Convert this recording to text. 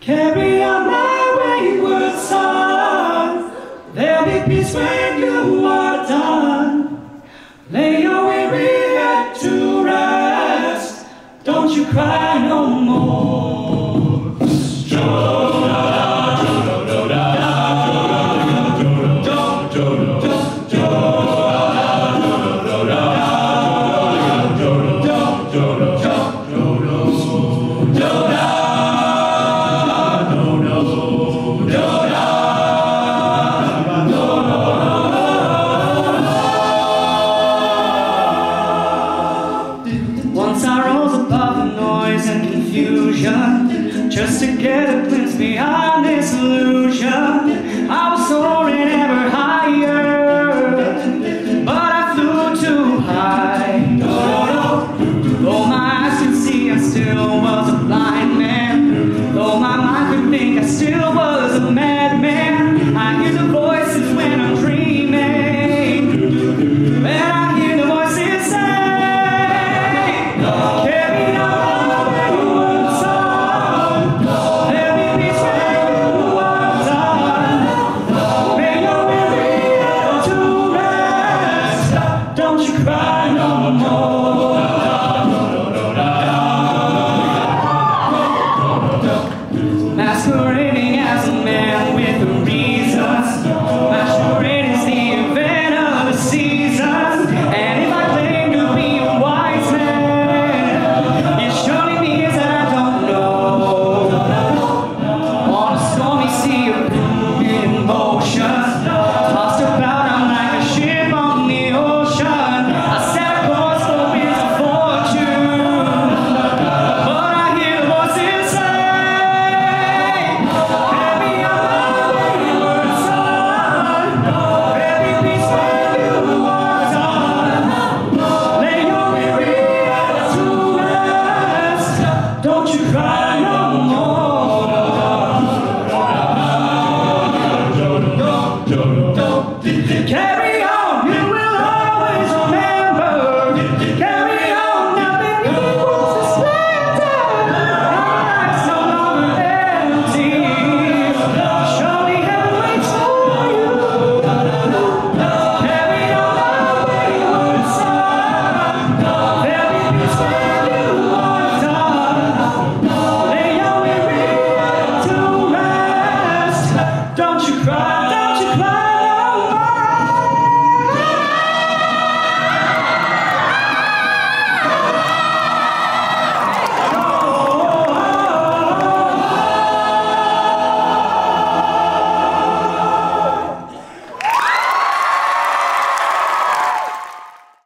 Carry on my wayward son, there'll be peace when you are done. Lay your weary head to rest, don't you cry no more. And confusion, just to get a glimpse behind this illusion. I was soaring ever.